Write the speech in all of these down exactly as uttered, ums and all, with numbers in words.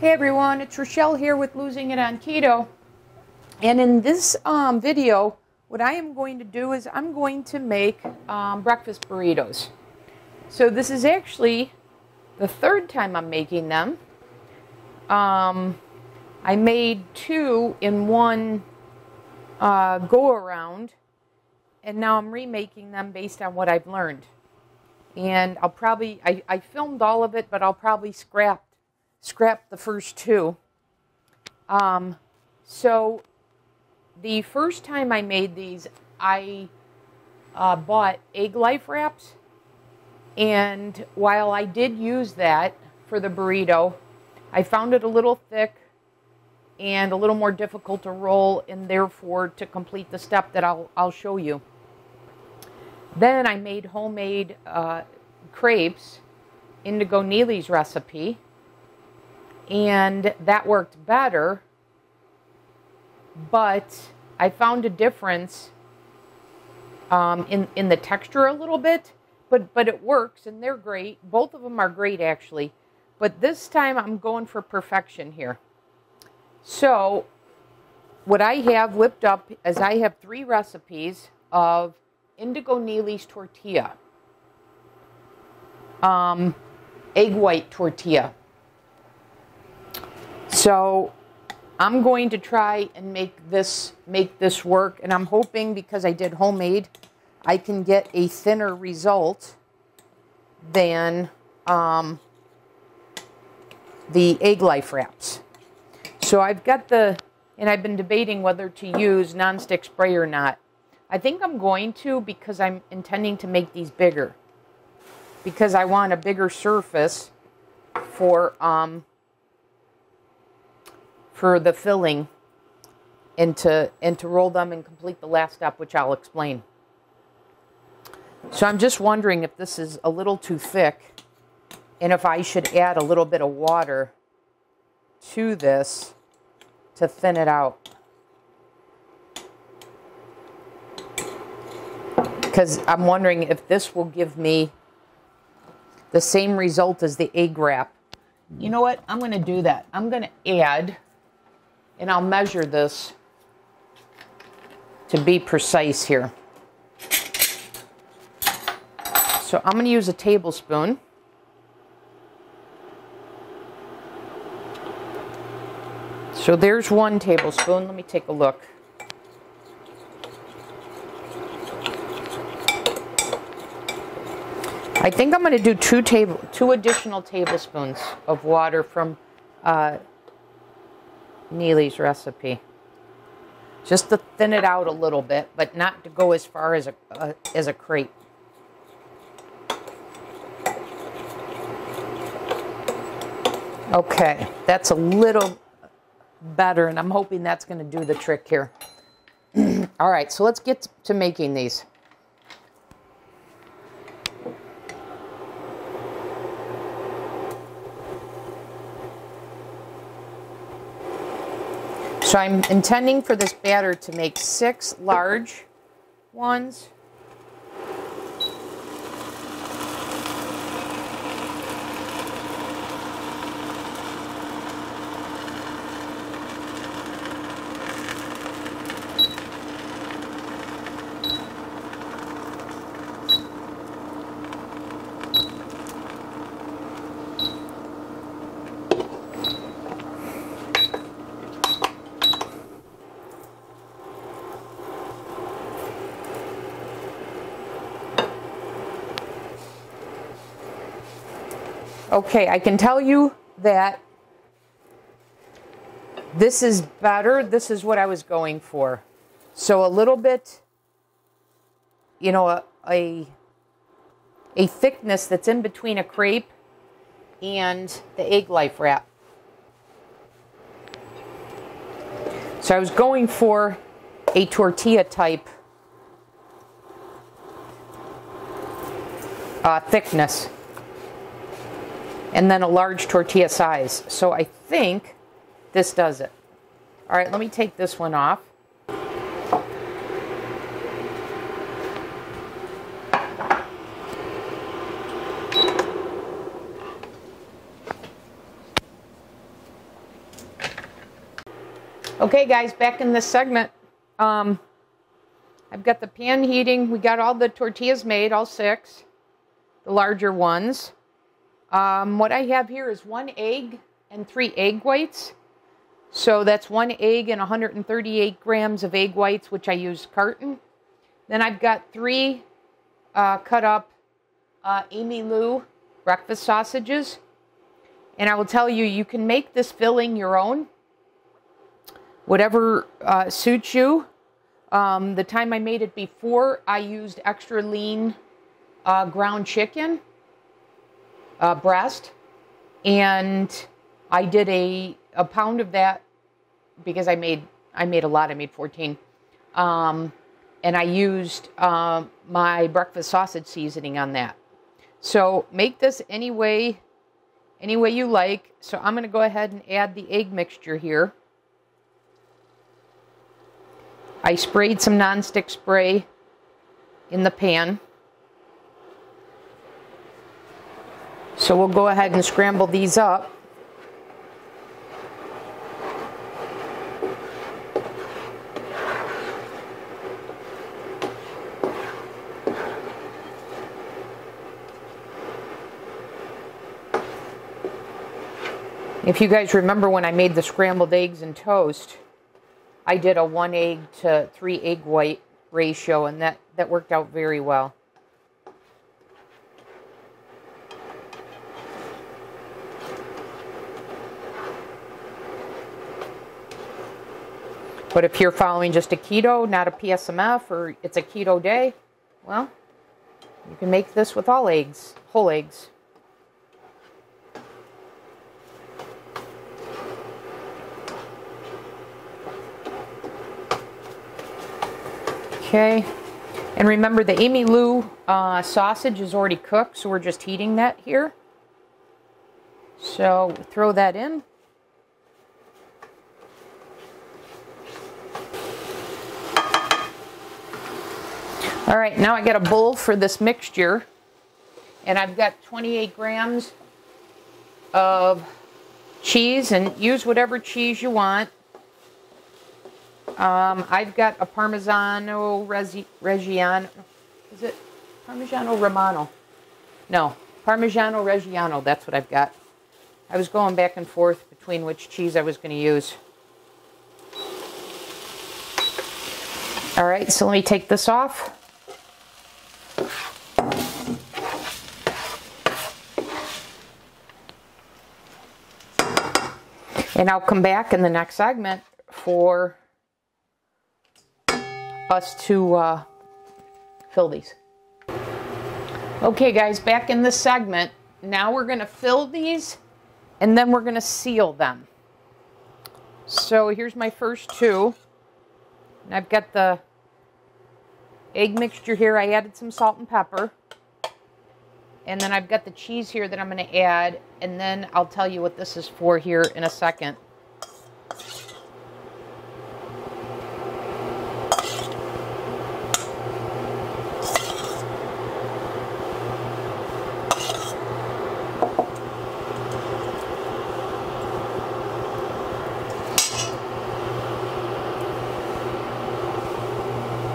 Hey everyone, it's Rochelle here with Losing It on Keto. And in this um, video, what I am going to do is I'm going to make um, breakfast burritos. So this is actually the third time I'm making them. Um, I made two in one uh, go around, and now I'm remaking them based on what I've learned. And I'll probably, I, I filmed all of it, but I'll probably scrap Scrap the first two. Um, so the first time I made these, I uh, bought Egg Life wraps, and while I did use that for the burrito, I found it a little thick and a little more difficult to roll, and therefore to complete the step that I'll I'll show you. Then I made homemade uh, crepes, Indigo Nili's recipe. And that worked better, but I found a difference um, in, in the texture a little bit, but, but it works, and they're great. Both of them are great, actually, but this time I'm going for perfection here. So what I have whipped up is I have three recipes of Indigo Nili's tortilla, um, egg white tortilla. So I'm going to try and make this make this work, and I'm hoping, because I did homemade, I can get a thinner result than um, the Egg Life wraps. So I've got the, and I've been debating whether to use nonstick spray or not. I think I'm going to, because I'm intending to make these bigger, because I want a bigger surface for um, for the filling, and to, and to roll them and complete the last step, which I'll explain. So I'm just wondering if this is a little too thick, and if I should add a little bit of water to this to thin it out. Because I'm wondering if this will give me the same result as the egg wrap. You know what? I'm going to do that. I'm going to add... and I'll measure this to be precise here. So I'm going to use a tablespoon. So there's one tablespoon. Let me take a look. I think I'm going to do two table, two additional tablespoons of water from uh, Nili's recipe, just to thin it out a little bit, but not to go as far as a uh, as a crepe. Okay, that's a little better, and I'm hoping that's going to do the trick here. All right, so let's get to making these. So I'm intending for this batter to make six large ones. Okay, I can tell you that this is better. This is what I was going for. So a little bit, you know, a, a, a thickness that's in between a crepe and the Egg Life wrap. So I was going for a tortilla type uh, thickness, and then a large tortilla size. So I think this does it. All right, let me take this one off. Okay, guys, back in this segment. Um, I've got the pan heating. We got all the tortillas made, all six, the larger ones. Um, what I have here is one egg and three egg whites. So that's one egg and one hundred thirty-eight grams of egg whites, which I use carton. Then I've got three uh, cut up uh, AmyLu breakfast sausages. And I will tell you, you can make this filling your own, whatever uh, suits you. Um, the time I made it before, I used extra lean uh, ground chicken uh, breast. And I did a, a pound of that because I made, I made a lot. I made fourteen. Um, and I used uh, my breakfast sausage seasoning on that. So make this any way, any way you like. So I'm going to go ahead and add the egg mixture here. I sprayed some nonstick spray in the pan. So we'll go ahead and scramble these up. If you guys remember when I made the scrambled eggs and toast, I did a one egg to three egg white ratio, and that, that worked out very well. But if you're following just a keto, not a P S M F, or it's a keto day, well, you can make this with all eggs, whole eggs. Okay, and remember the AmyLu uh, sausage is already cooked, so we're just heating that here. So throw that in. All right, now I got a bowl for this mixture, and I've got twenty-eight grams of cheese, and use whatever cheese you want. Um, I've got a Parmigiano Reggiano, is it Parmigiano Romano? No, Parmigiano Reggiano, that's what I've got. I was going back and forth between which cheese I was going to use. All right, so let me take this off. And I'll come back in the next segment for us to uh, fill these. Okay, guys, back in this segment. Now we're going to fill these, and then we're going to seal them. So here's my first two. And I've got the egg mixture here. I added some salt and pepper. And then I've got the cheese here that I'm going to add, and then I'll tell you what this is for here in a second.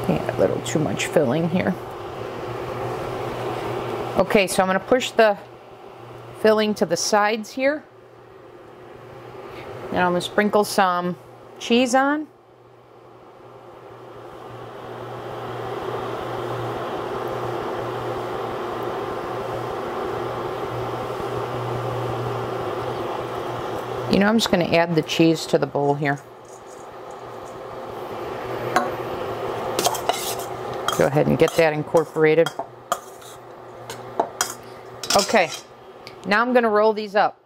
Yeah, a little too much filling here. Okay, so I'm going to push the filling to the sides here. And I'm going to sprinkle some cheese on. You know, I'm just going to add the cheese to the bowl here. Go ahead and get that incorporated. Okay, now I'm going to roll these up.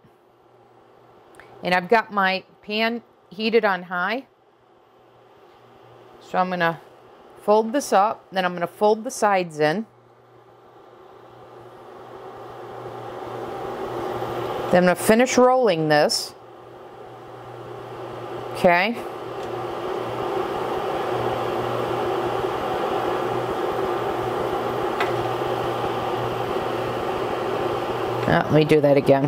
And I've got my pan heated on high. So I'm going to fold this up, then I'm going to fold the sides in. Then I'm going to finish rolling this. Okay. Uh, let me do that again.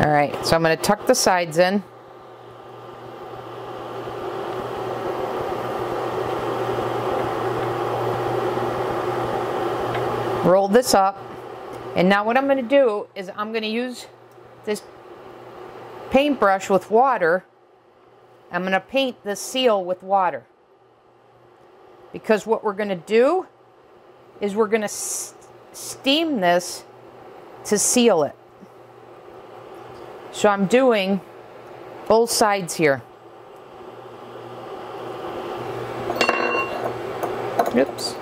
All right, so I'm going to tuck the sides in. Roll this up. And now what I'm going to do is I'm going to use this paintbrush with water. I'm going to paint the seal with water. Because what we're going to do is we're going to steam this to seal it. So I'm doing both sides here. Oops.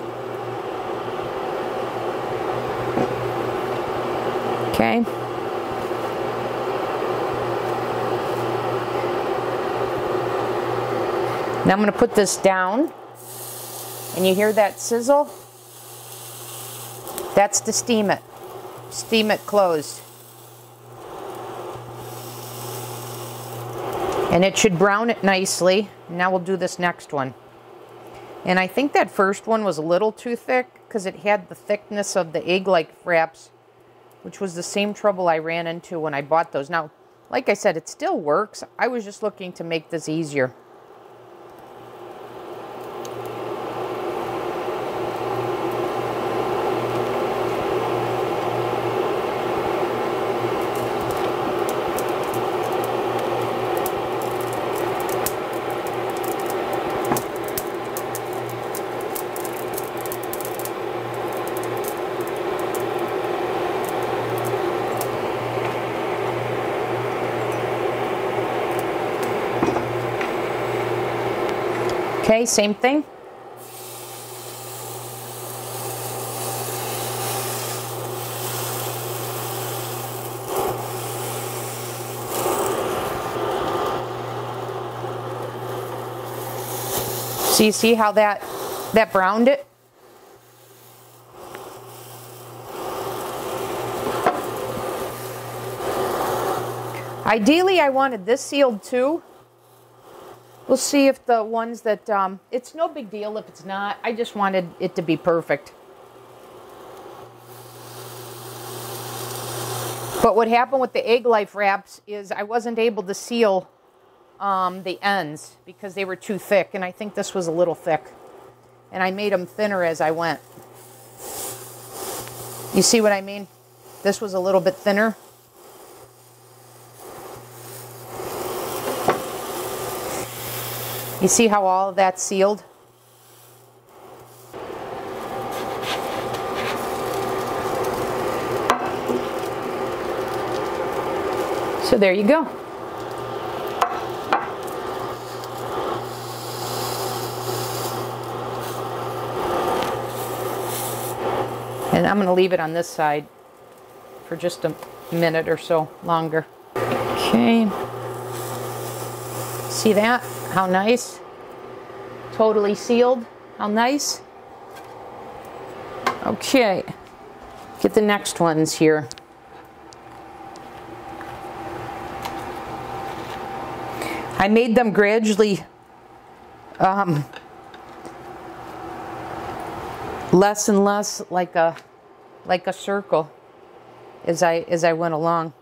Okay. Now I'm going to put this down. And you hear that sizzle? That's to steam it. Steam it closed. And it should brown it nicely. Now we'll do this next one. And I think that first one was a little too thick because it had the thickness of the egg-like wraps, which was the same trouble I ran into when I bought those. Now, like I said, it still works. I was just looking to make this easier. Okay, same thing. So you see how that, that browned it? Ideally, I wanted this sealed too. We'll see if the ones that, um, it's no big deal if it's not. I just wanted it to be perfect. But what happened with the Egg Life wraps is I wasn't able to seal um, the ends because they were too thick. And I think this was a little thick. And I made them thinner as I went. You see what I mean? This was a little bit thinner. You see how all of that's sealed? So there you go. And I'm going to leave it on this side for just a minute or so longer. Okay. See that? How nice. Totally sealed. How nice. Okay. Get the next ones here. I made them gradually um, less and less like a like a circle as I as I went along.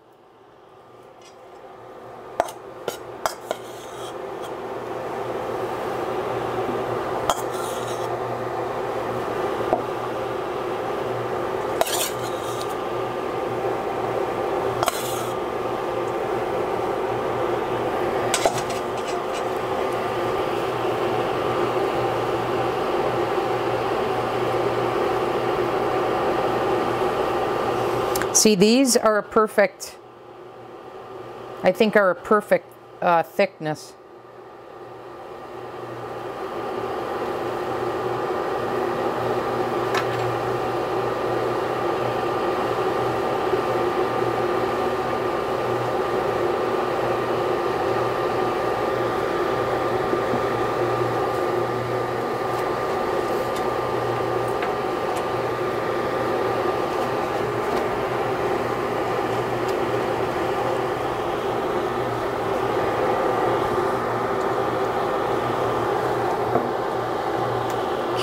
See, these are a perfect, I think are a perfect uh, thickness.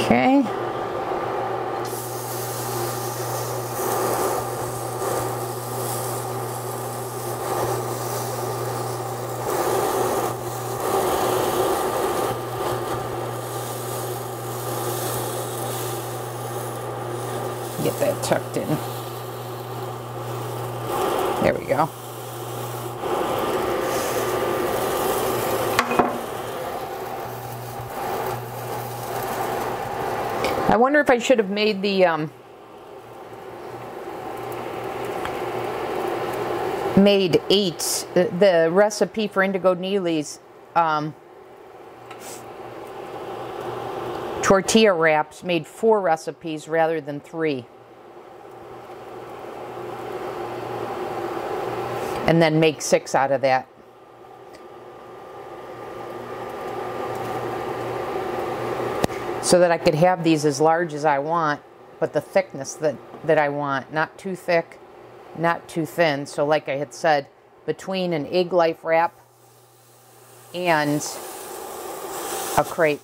Okay. get that tucked in. There we go. I wonder if I should have made the um, made eight the, the recipe for Indigo Nili's um, tortilla wraps, made four recipes rather than three, and then make six out of that. So that I could have these as large as I want, but the thickness that, that I want. Not too thick, not too thin. So like I had said, between an Egg Life wrap and a crepe,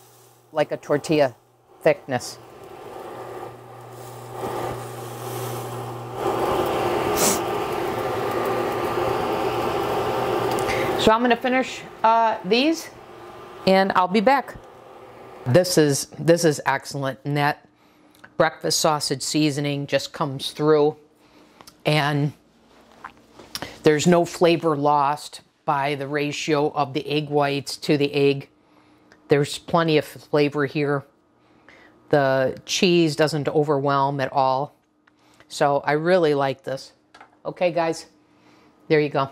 like a tortilla thickness. So I'm going to finish uh, these and I'll be back. This is, this is excellent, and that breakfast sausage seasoning just comes through, and there's no flavor lost by the ratio of the egg whites to the egg. There's plenty of flavor here. The cheese doesn't overwhelm at all. So I really like this. Okay, guys, there you go.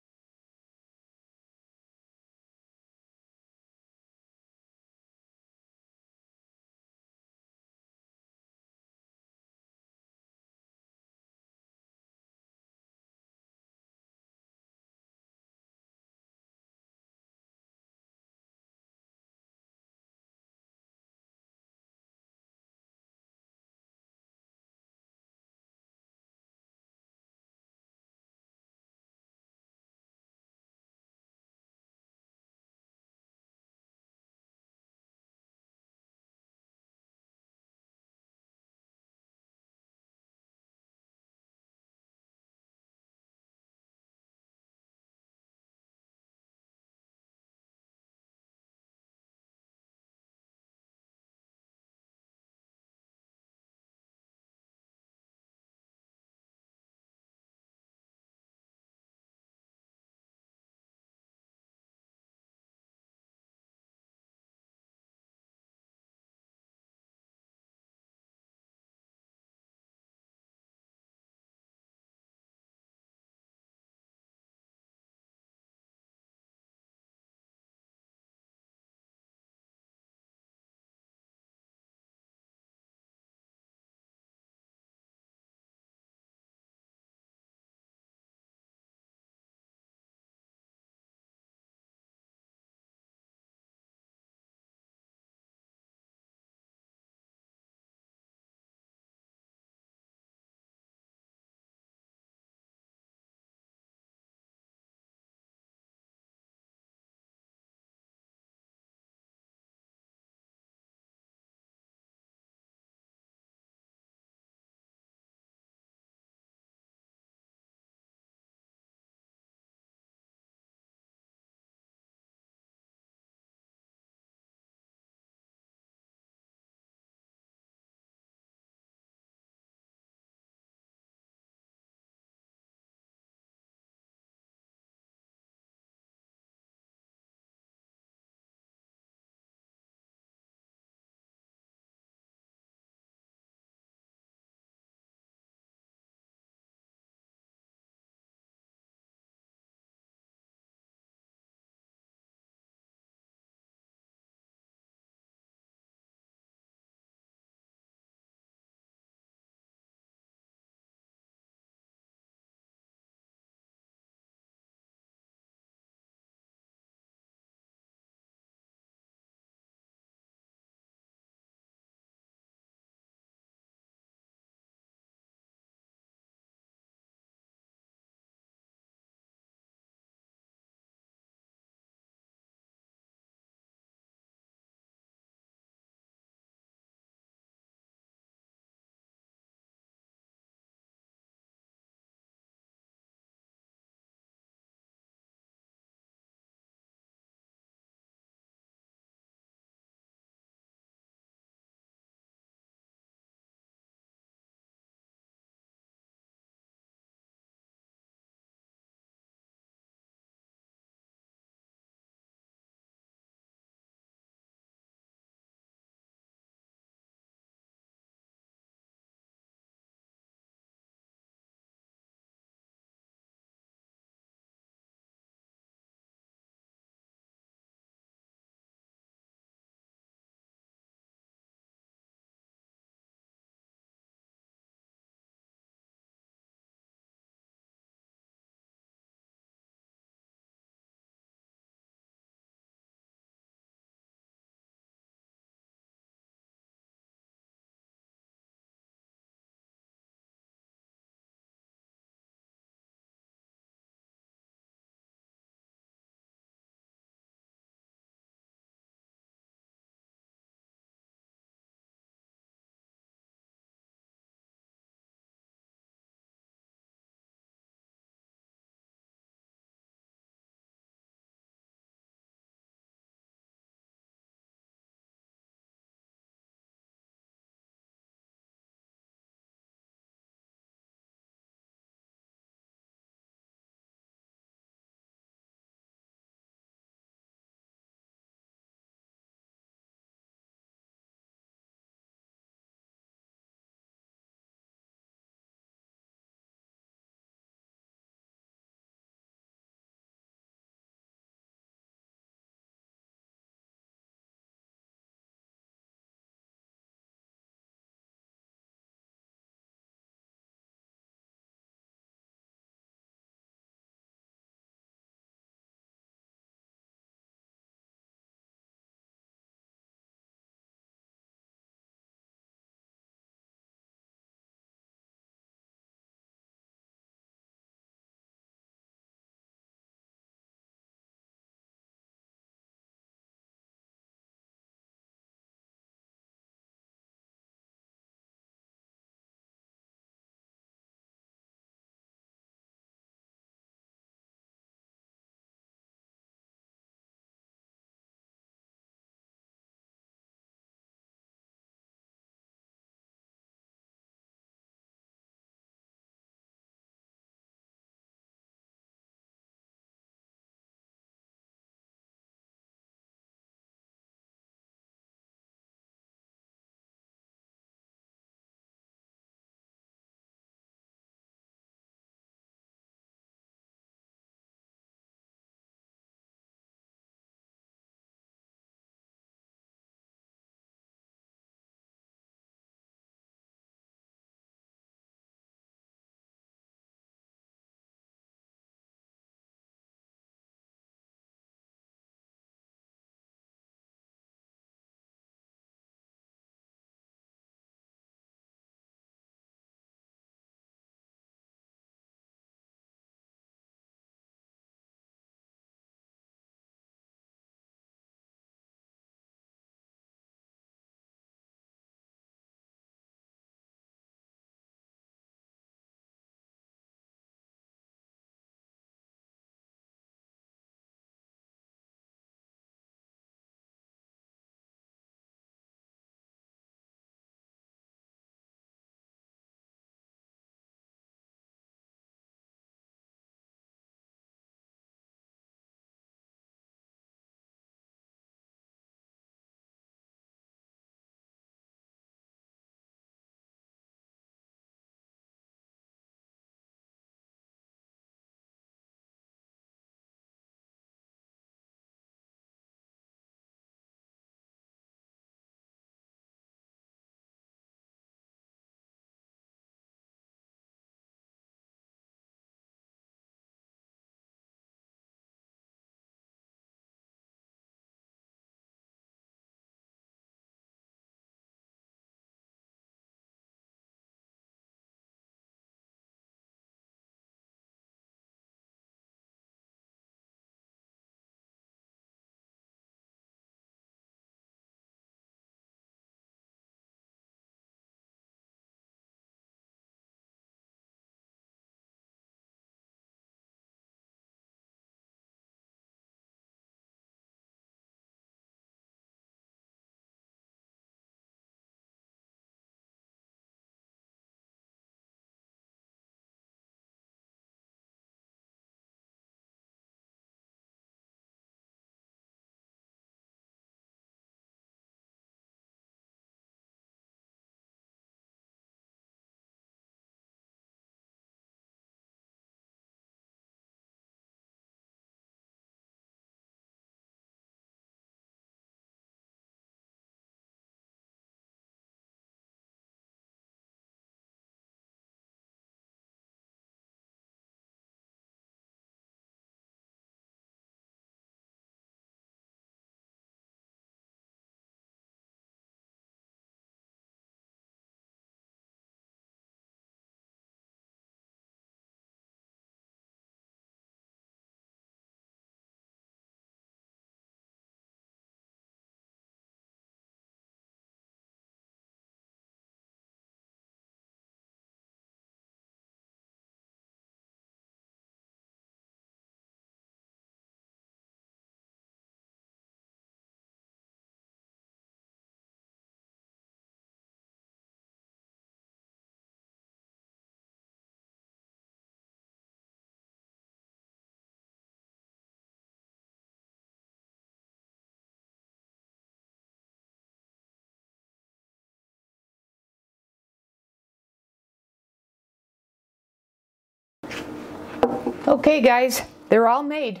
Okay guys, they're all made.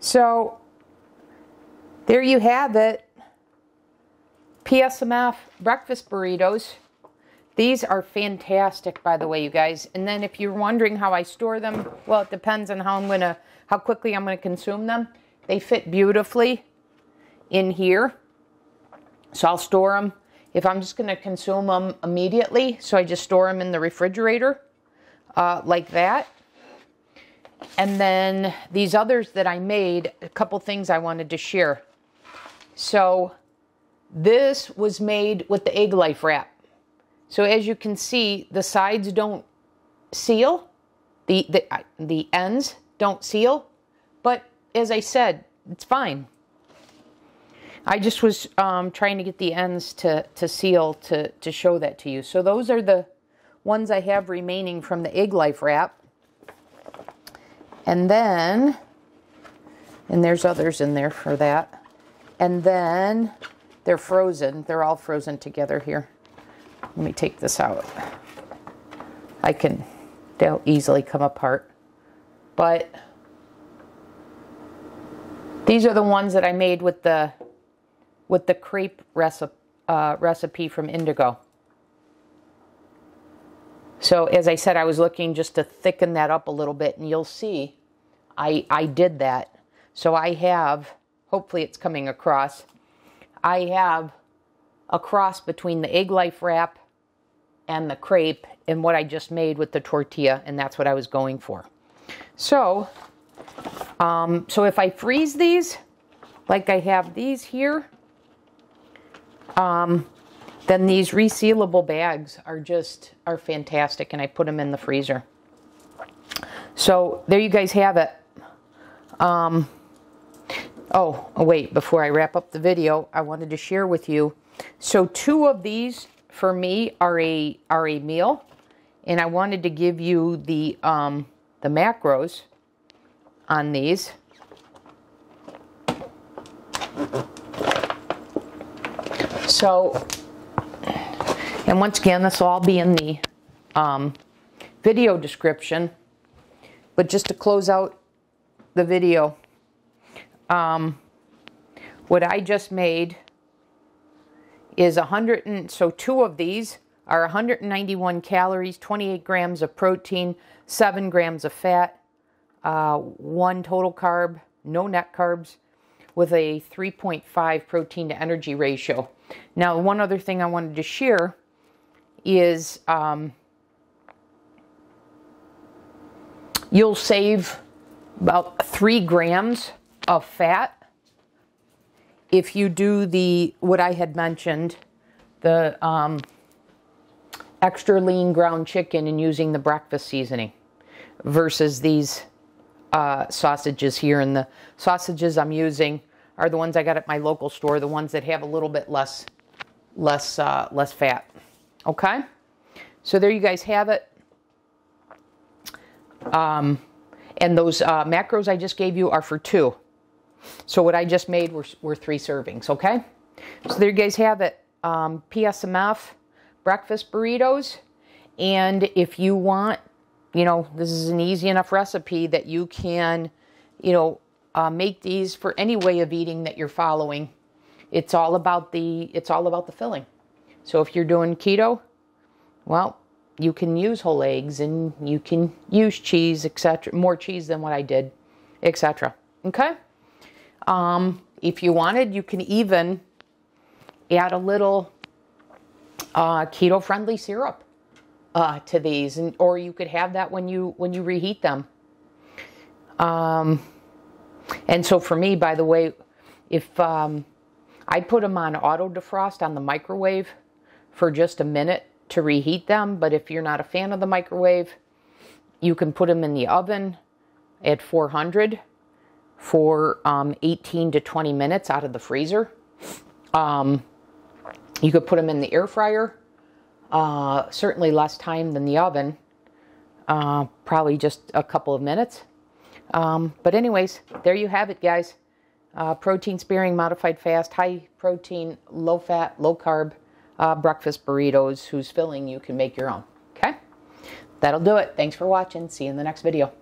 So there you have it. P S M F breakfast burritos. These are fantastic, by the way, you guys. And then if you're wondering how I store them, well, it depends on how I'm gonna, how quickly I'm gonna consume them. They fit beautifully in here. So I'll store them. If I'm just gonna consume them immediately, so I just store them in the refrigerator uh, like that. And then these others that I made, a couple things I wanted to share. So this was made with the Egg Life wrap. So as you can see, the sides don't seal, the, the, the ends don't seal, but as I said, it's fine. I just was um, trying to get the ends to, to seal to, to show that to you. So those are the ones I have remaining from the Egg Life wrap. And then, and there's others in there for that. And then they're frozen. They're all frozen together here. Let me take this out. I can, they'll easily come apart. But these are the ones that I made with the with the crepe recipe, uh, recipe from Indigo. So as I said, I was looking just to thicken that up a little bit, and you'll see I, I did that. So I have, hopefully it's coming across, I have a cross between the Egg Life wrap and the crepe and what I just made with the tortilla, and that's what I was going for. So, um, so if I freeze these, like I have these here, um, then these resealable bags are just, are fantastic, and I put them in the freezer. So there you guys have it. Um, oh, oh, wait, before I wrap up the video, I wanted to share with you. So two of these for me are a are a meal, and I wanted to give you the um, the macros on these. So, and once again, this will all be in the um, video description. But just to close out the video, um, what I just made is one hundred, and so two of these are one hundred ninety-one calories, twenty-eight grams of protein, seven grams of fat, uh, one total carb, no net carbs, with a three point five protein to energy ratio. Now, one other thing I wanted to share is um, you'll save about three grams of fat if you do the, what I had mentioned, the um, extra lean ground chicken and using the breakfast seasoning versus these uh, sausages here. And the sausages I'm using are the ones I got at my local store, the ones that have a little bit less, less, uh, less fat. Okay? So there you guys have it. Um, and those uh, macros I just gave you are for two. So what I just made were, were three servings, okay? So there you guys have it. Um, P S M F breakfast burritos. And if you want, you know, this is an easy enough recipe that you can, you know, uh, make these for any way of eating that you're following. It's all about the, it's all about the filling. So if you're doing keto, well, you can use whole eggs and you can use cheese, et cetera. More cheese than what I did, et cetera. Okay? Um, if you wanted, you can even add a little uh, keto-friendly syrup uh, to these, and or you could have that when you when you reheat them. Um, and so, for me, by the way, if um, I put them on auto defrost on the microwave for just a minute to reheat them, but if you're not a fan of the microwave, you can put them in the oven at four hundred. For um, eighteen to twenty minutes out of the freezer. Um, you could put them in the air fryer, uh, certainly less time than the oven, uh, probably just a couple of minutes. Um, but anyways, there you have it, guys. Uh, protein sparing, modified fast, high protein, low fat, low carb, uh, breakfast burritos whose filling you can make your own, okay? That'll do it. Thanks for watching. See you in the next video.